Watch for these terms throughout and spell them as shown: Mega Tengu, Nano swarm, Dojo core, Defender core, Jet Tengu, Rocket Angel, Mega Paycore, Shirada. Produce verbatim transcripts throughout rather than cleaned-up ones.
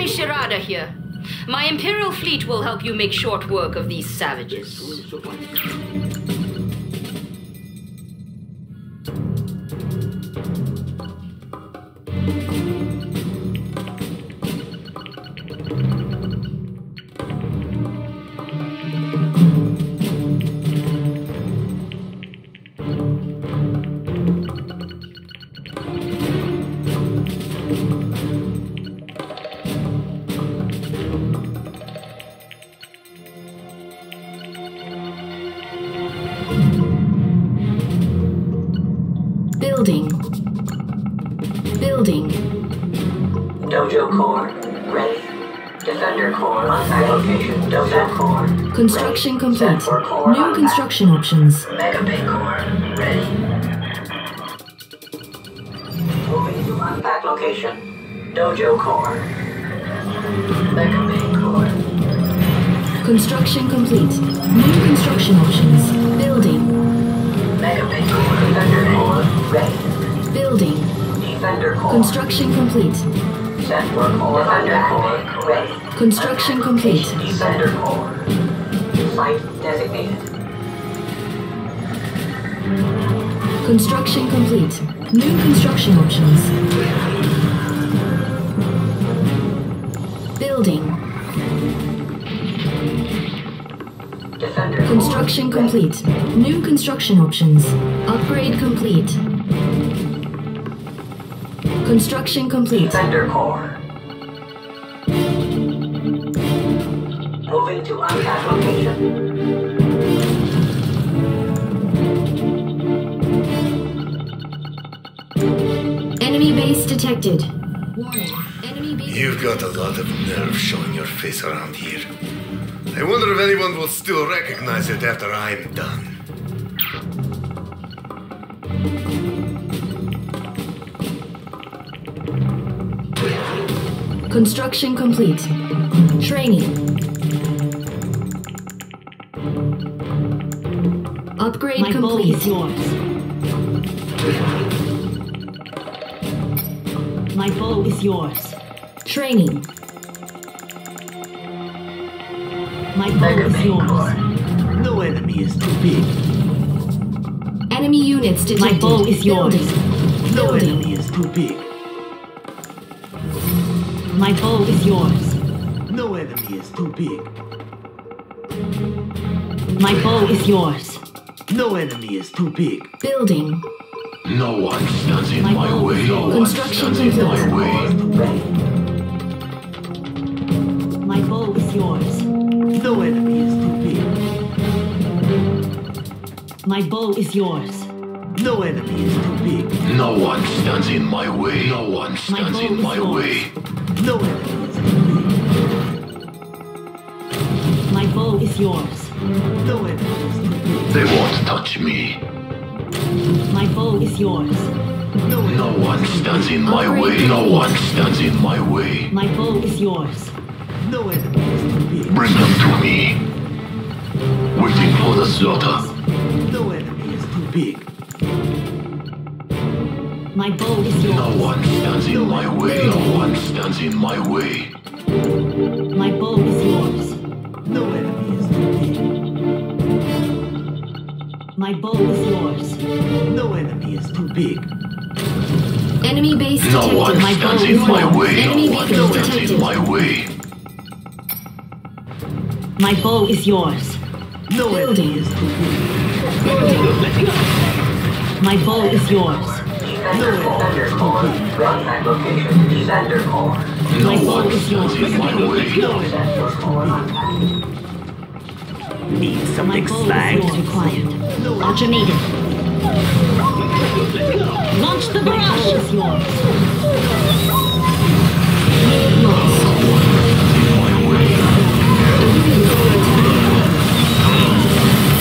me Shirada here. My Imperial fleet will help you make short work of these savages. Building. Building. Dojo core. Ready. Defender core on site location. Dojo core. Construction ready. Complete. Core new construction back. Options. Mega Paycore. Ready. Moving to unpack location. Dojo core. Mega Paycore. Construction complete. New construction options. Building. Mega Paycore. Defender core. Ready. Building. Defender core. Construction complete. Set work core. Defender core. Ready. Construction complete. Defender core. Site designated. Construction complete. New construction options. Building. Defender construction core. Complete. Ready. New construction options. Upgrade complete. Construction complete. Defender core. Moving to unpack location. Enemy base detected. Warning. Enemy base. You've got a lot of nerve showing your face around here. I wonder if anyone will still recognize it after I'm done. Construction complete. Training. Upgrade My complete. Is yours. My bow is yours. Training. My bow is yours. No enemy is too big. Enemy units detected. My bow is yours. Building. No Building. Enemy is too big. My bow is yours. No enemy is too big. My bow is yours. No enemy is too big. Building. No one stands in my, my way. No one stands in my way. My bow is yours. No enemy is too big. My bow is yours. No enemy is too big. No one stands in my way. No one stands my in my yours. Way. No enemy is too big. My bow is yours. No enemy is too big. They won't touch me. My bow is yours. No, no one stands in my Upgrade way. Complete. No one stands in my way. My bow is yours. No enemy is too big. Bring them to me. Waiting for the slaughter. No enemy is too big. My bow is yours. No one stands in my way. No one stands in my way. My bow is yours. No enemy is too big. My bow is yours. No enemy is too big. Enemy base detected. No one stands in my way. No one stands in my way. My bow is yours. No enemy is too big. My bow is yours. Defender core. Defender location. Defender core. No one stands in my way. Defender core. Need something slagged? Required. Alternated. Launch the barrage. No one stands in my way.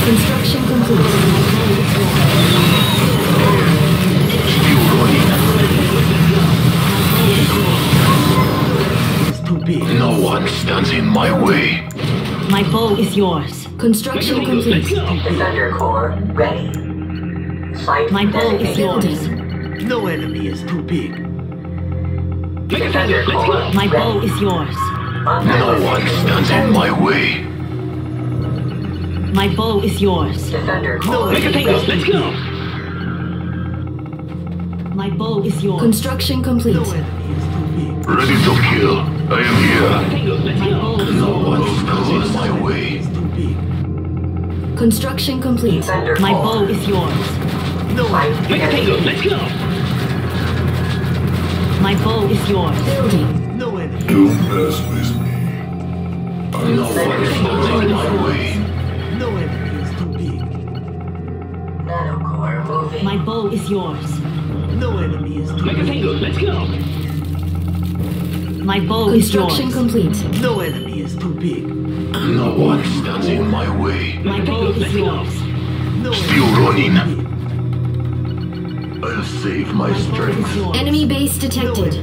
Construction complete. No one stands in my way. My bow is yours. Construction complete. Defender core ready. Site my bow is yours. No enemy is too big. Defender core. My bow is yours. No one stands in my way. My bow is yours. Defender core. Mega Tengu, let's go. My bow is yours. Construction complete. Ready to kill. I am here. No one stands in my way. Construction complete. My bow is yours. No one. Mega Tengu, let's go. My bow is yours. Building. No enemy. Don't mess with me. I'm not fighting my way. No enemy is too big. Nano core moving. My bow is yours. No enemy is too big. Mega Tengu, let's go. My bow is yours. Construction complete. No enemy is too big. No one stands in my way. My bow is yours. Still running. I'll save my strength. Enemy base detected.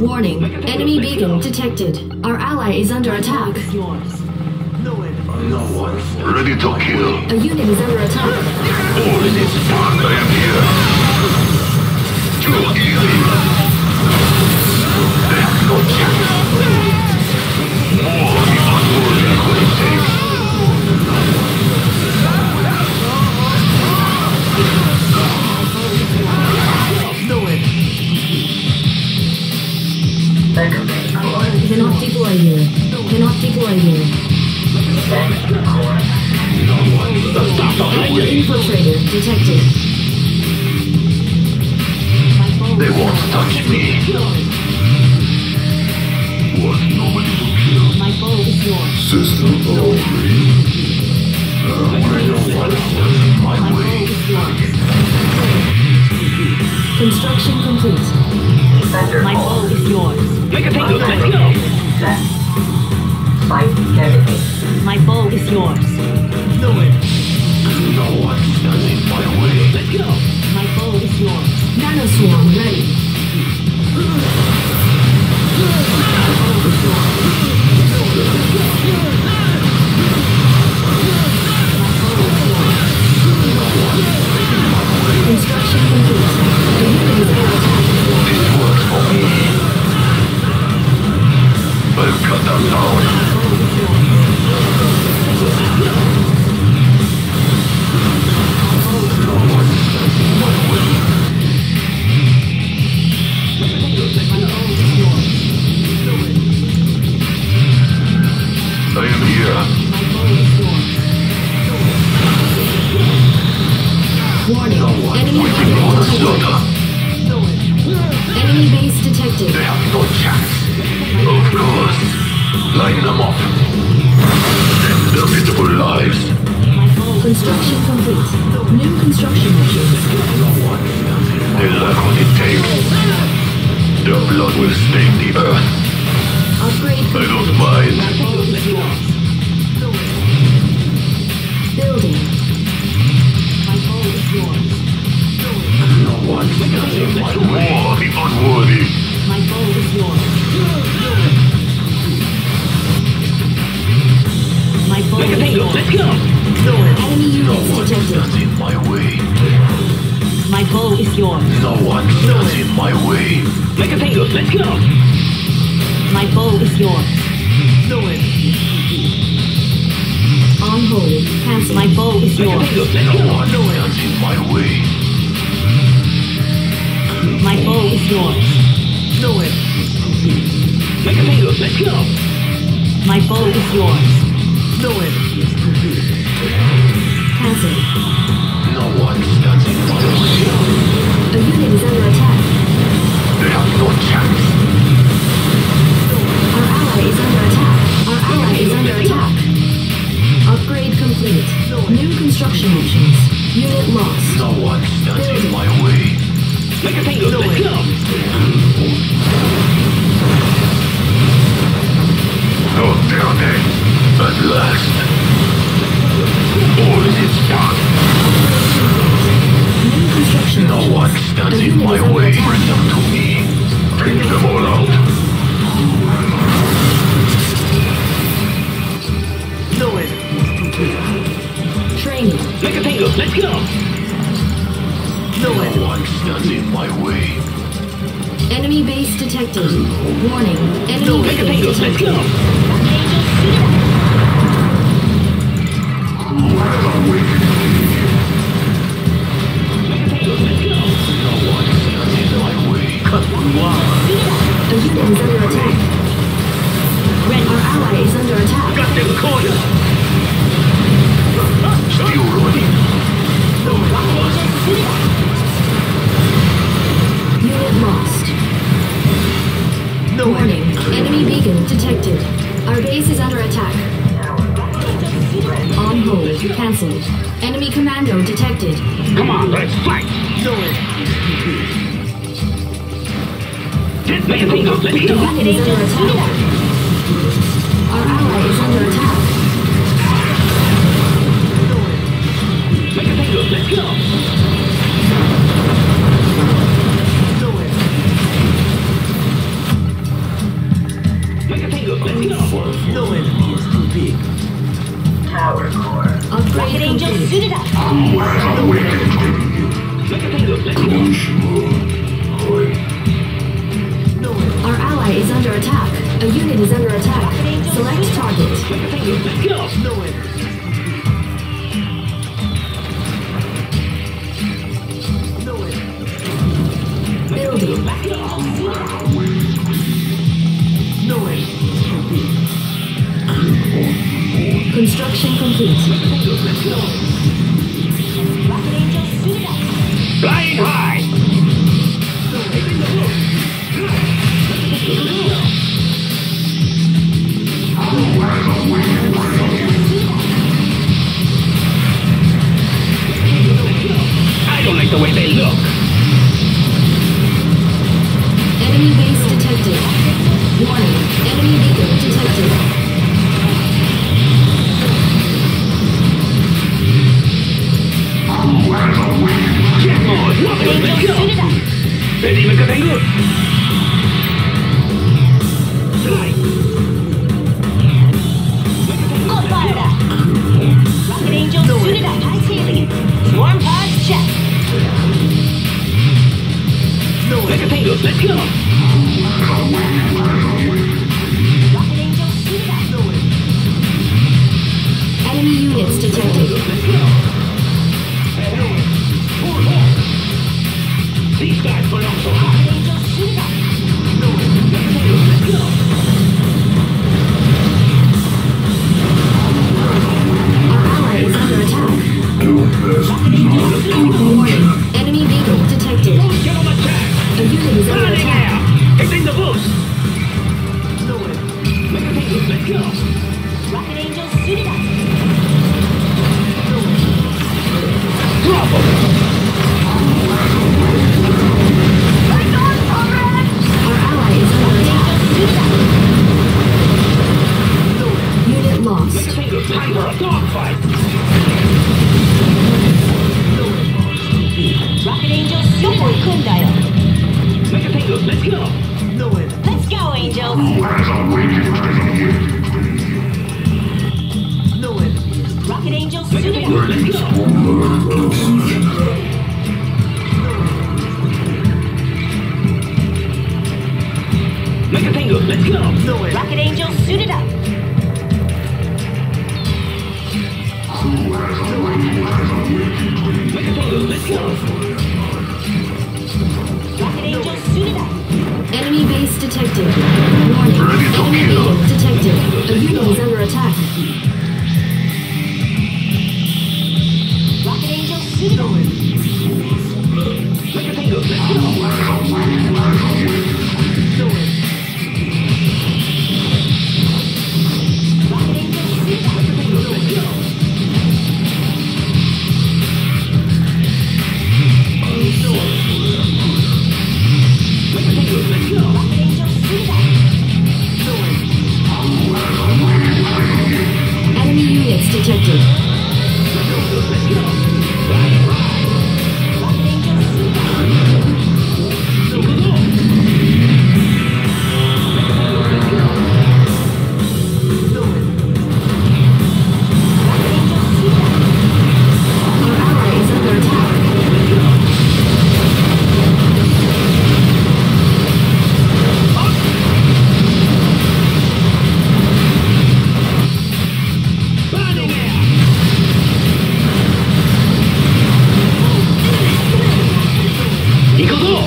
Warning. Enemy beacon detected. Our ally is under attack. No one. Ready to kill. A unit is under attack. All is done. I am here. Too easy. There's no chance. More is unworthy what it takes. Cannot deploy here. Cannot deploy here. Infiltrator detected. They won't touch me. What? Nobody to kill? My bow is yours. System all free. I don't want to stand in my way. Construction complete. My bow is yours. Mega Tengu, let's go! My bow is yours. No way. No one stands in my way. Let's go! My bow is yours. Nano swarm ready. My bow is yours. Instruction complete. It works for me. I'll cut them down. I am here. Warning. Enemy, enemy base detected. They have no chance. Of course. Line them up. Send their miserable lives. Construction complete. New construction measures. They lack what it takes. Their blood will stain the earth. Upgrade. I don't mind. Building. My goal is yours. No one stands in my way. War the unworthy. My goal is yours. Mega Tengu, let's go! No enemy no one stands in my way. My bow is yours. No one stands in my way. Mega Tengu, let's go! My bow is yours. No enemy. On hold. Cancel. My bow is yours. No one stands in my way. My bow is yours. No enemy. Mega Tengu, let's go! My bow is yours. No enemy is too big. Cancel. No one stands in my way. A unit is under attack. They have no chance. Our ally is under attack. Our ally is under attack. Upgrade complete. New construction options. Unit lost. No one stands in my way. Mega Tengu, let's go! No, they're dead. At last, all is done. No one stands in my way. Bring them to me. Bring them all out. No way. Training. Mega Tengu, let's go. No one stands in my way. Enemy base detected. Warning. Enemy base detected. Angels, let's go. Cut one wire. A unit is under attack. Red, our ally is under attack. Got them cornered. Still running. The rock was free. Unit lost. No warning. Enemy beacon detected. Our base is under attack. On hold. Cancelled. Enemy commando detected. Come on, let's fight! No way. Jet Tango, let's go! Rocket Angel is under attack. Our ally is under attack. Mega Tengu, let's go! No enemy is too big. Tower core. Rocket Angel, suit it up. Who has awakened you? Mega Tengu, let's go. Our ally is under attack. A unit is under attack. Select target. Mega Tengu, let's go. No enemy. No enemy. Building. Who has awakened? No enemy. Construction complete. Flying high! I don't like the way they look. Enemy base detected. Warning, enemy beacon detected. Ready, Mega Tengu? Fly! Go fire up! Rocket Angel, suit it up! I see you! Swarm pod, check! Mega Tengu, let's go! Rocket Angel, suit it up! Enemy units detected. Let's go! These guys belong so high. No, let's go. Our ally is under attack. Enemy beacon detected. A unit is under attack. It's in the boost. No way. Mega Tengu, let's go. Rocket Angel, suit it up. Bravo. Unit lost. Time for a dogfight. Rocket Angel, super cool dial. Mega Tengu, let's go. No way. Let's go, Angel. Who has awakened? No way. Rocket Angel, super cool. Let's go. Mega Tengu, let's go! No way. Rocket Angel, suit it up! Who has awakened? Mega Tengu, let's go! Rocket Angel, suit it up! Enemy base detected. Warning. Enemy base detected. A unit is under attack. Rocket Angel, suit it up! Mega Tengu, let's go! No way. Let's go. Rocket Angel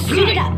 suited up.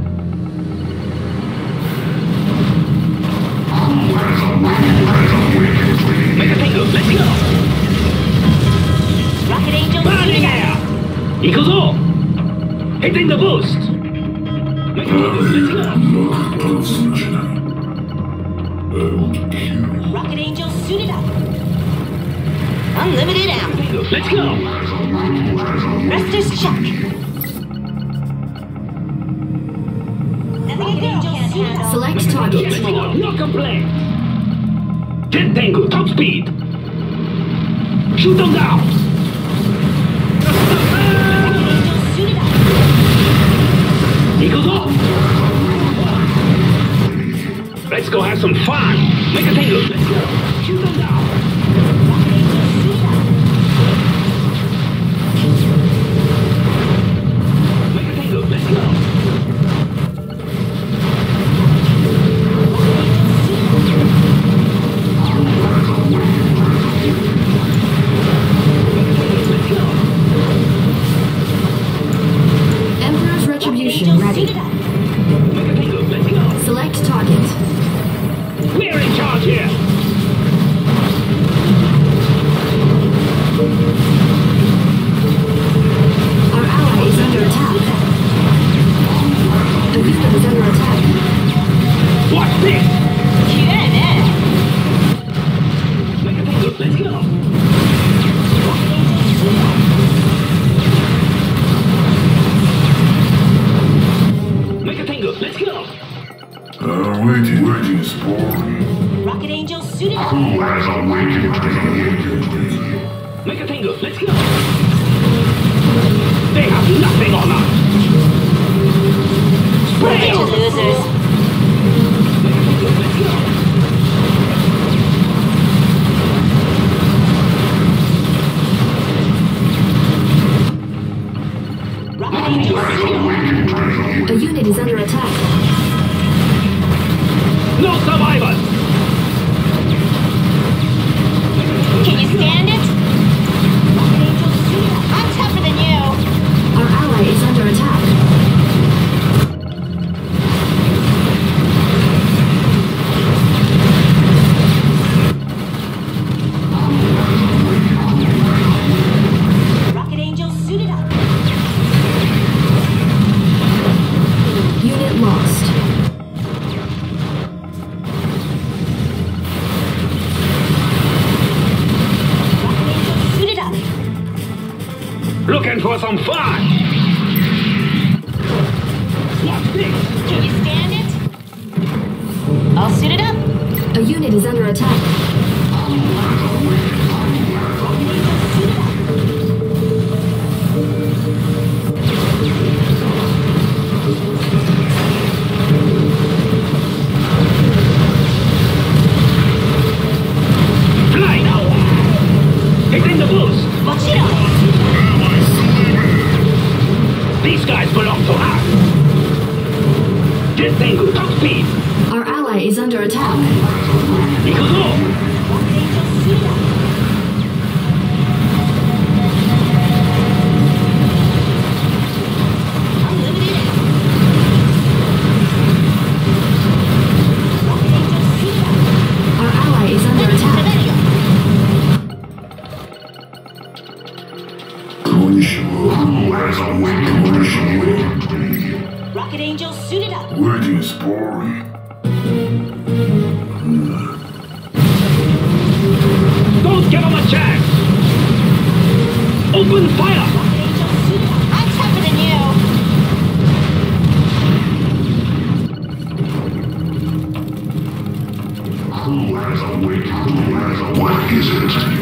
Who has awakened me? Mega Tengu, let's go! They have nothing on us! Spray into losers! Mega Tengu, let's go! Rocket Angel, let's go! A unit is under attack. No survivors! Can you stand it? I'm tougher than you. Our ally is under attack. Rocket Angel suited up. Unit lost. Looking for some fun! What's this? Can you stand it? I'll suit it up! A unit is under attack. Fly now! It's in the boost! Watch it out! These guys belong to us! Jet Tango, top speed! Our ally is under attack. Our ally is under attack. Rocket Angel, suit it up! Waiting spory. Don't give him a chance! Open fire! Rocket Angel, suit it up! I'm tougher than you! Who has a wig? Who has a what is it?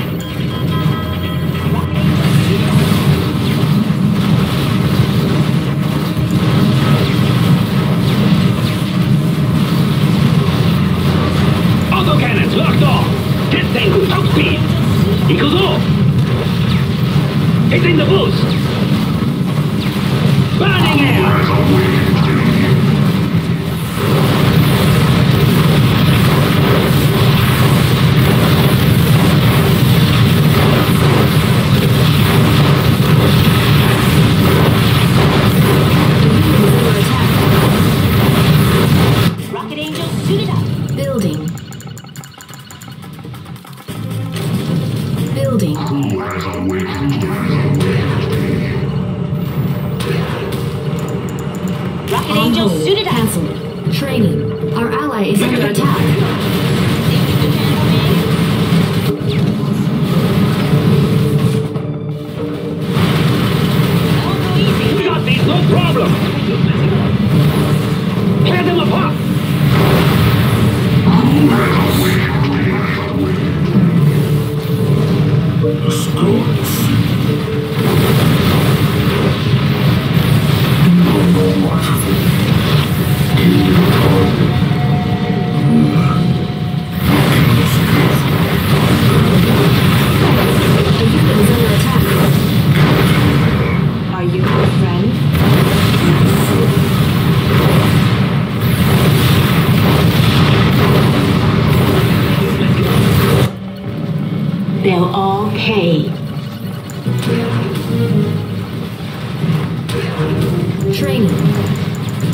Locked off! This thing goes top speed! It goes off! It's in the boost! Burning air! Rocket Angel, suit it up! Building. Building. Who has a wig? Who has a wig? Rocket Angel suited up. Cancelled. Training.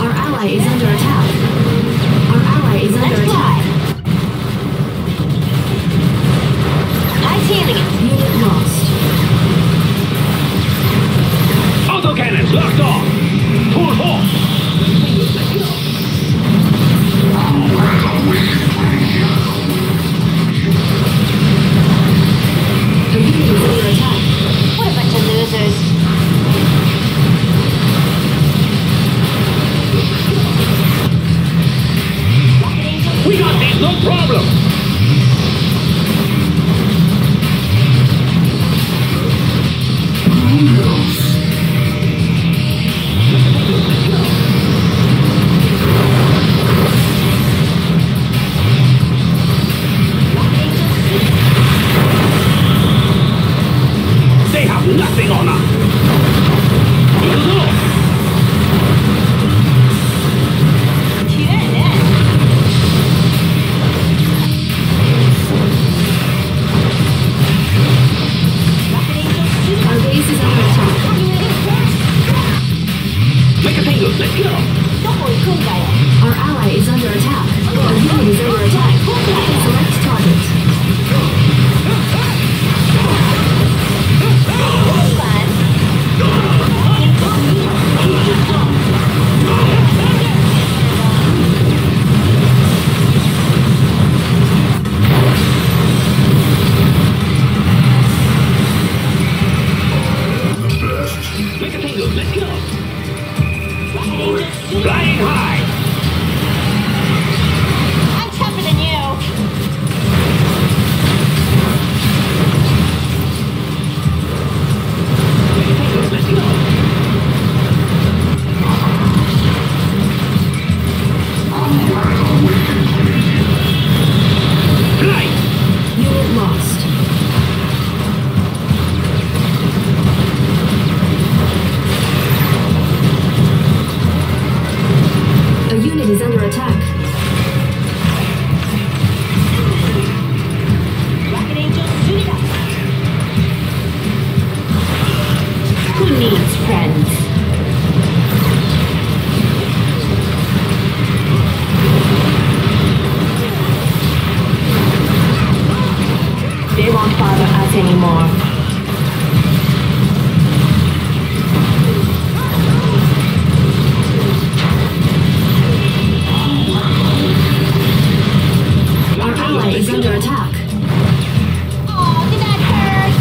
Our ally is under attack. on. Our ally is under attack. Oh, did that hurt?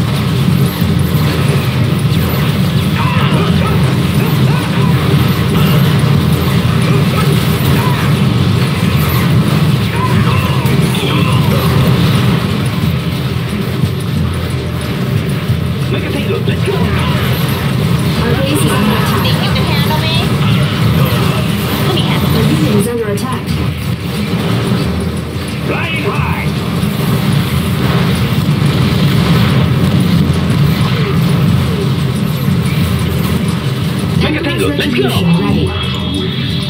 Mega Tengu, let's go! Our base is under attack. Think you can handle me? Let me handle this. Our building is under attack. Flying high! Mega Tengu, let's go! Ready.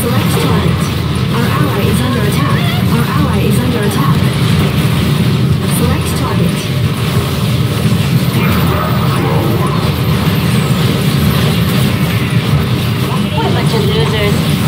Select target. Our ally is under attack. Our ally is under attack. Select target. We're a bunch of losers.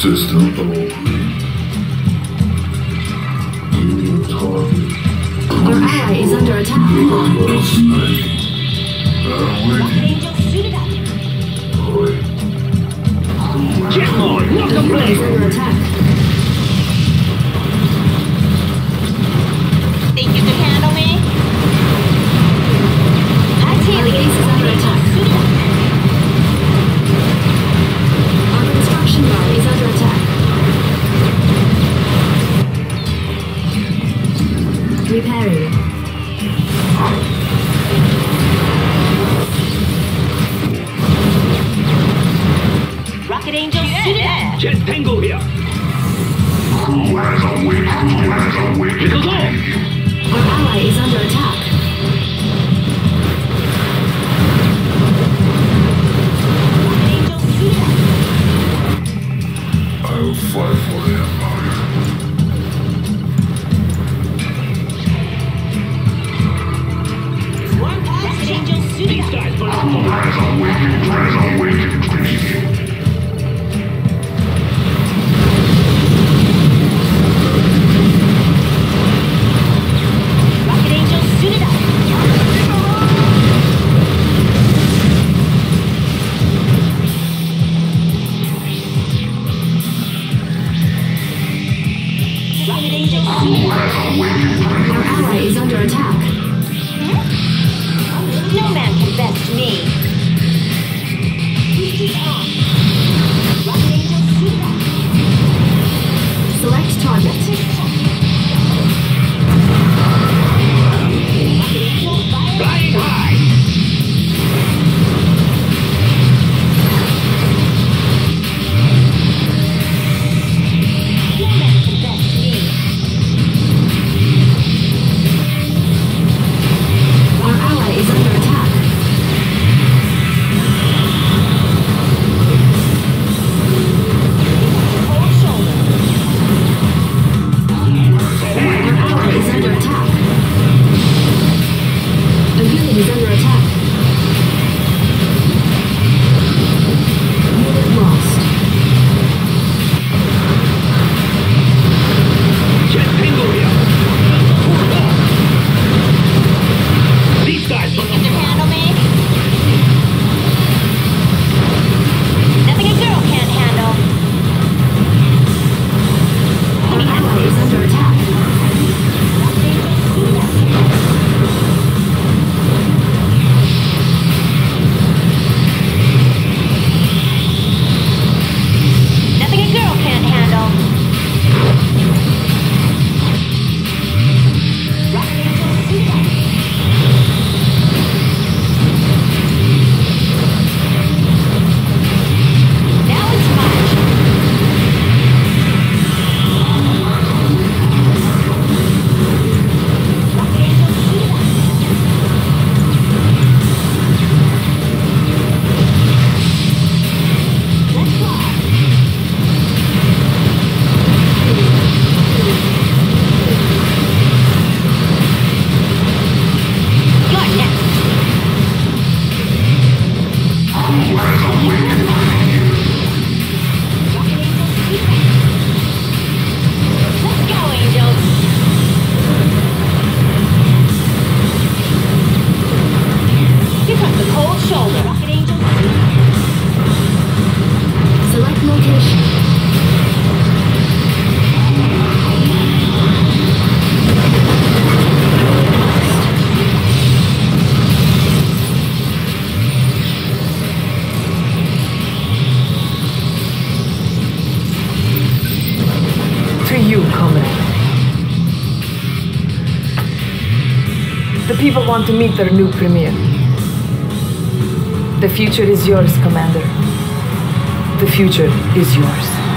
System open. Union target. Your ally is under attack. Jet mode, not the place. Under attack. Think you can handle me? I tell you, this is under attack. Is under attack. Repairing. Rocket Angel, yeah. Jet Tengu here. Who has a wig? Who has a wig? Little dog. Our ally is under attack. I'll fight for the Empire. One pass, Angel Suda. These guys must have fallen. Raz on wicked, Raz on wicked, please. Rocket Angel Suda. Is under attack. Hmm? No man can best me. Select target. Flying high. No man can best me. Is under attack. Our ally is under attack. A unit is under attack. Unit lost. Jet Tango here. These guys. People want to meet their new premier. The future is yours, Commander. The future is yours.